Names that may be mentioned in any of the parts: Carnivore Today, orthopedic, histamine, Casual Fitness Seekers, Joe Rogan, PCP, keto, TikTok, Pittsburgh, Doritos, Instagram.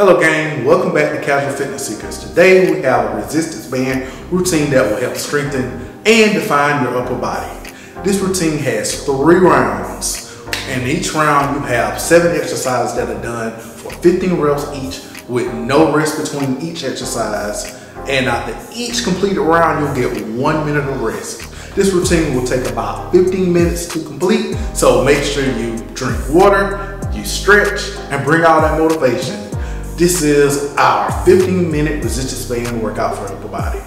Hello gang, welcome back to Casual Fitness Seekers. Today we have a resistance band routine that will help strengthen and define your upper body. This routine has 3 rounds, and each round you have 7 exercises that are done for 15 reps each with no rest between each exercise, and after each completed round you'll get 1 minute of rest. This routine will take about 15 minutes to complete, so make sure you drink water, you stretch, and bring all that motivation. This is our 15-minute resistance band workout for upper body.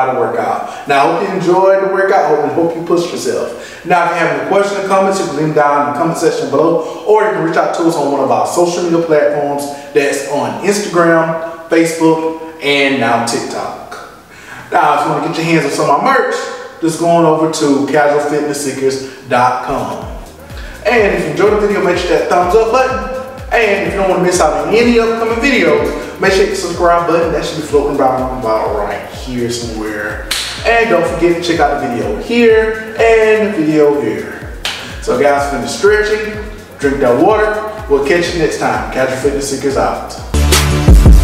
workout. Now, I hope you enjoyed the workout. I hope you pushed yourself. Now, if you have any questions or comments, you can leave them down in the comment section below, or you can reach out to us on one of our social media platforms. That's on Instagram, Facebook, and now TikTok. Now, if you want to get your hands on some of my merch, just go on over to casualfitnessseekers.com. And if you enjoyed the video, make sure that thumbs up button. And if you don't want to miss out on any upcoming videos, make sure you hit the subscribe button. That should be floating around about right here somewhere. And don't forget to check out the video here and the video here. So guys, finish stretching, drink that water. We'll catch you next time. Casual Fitness Seekers out.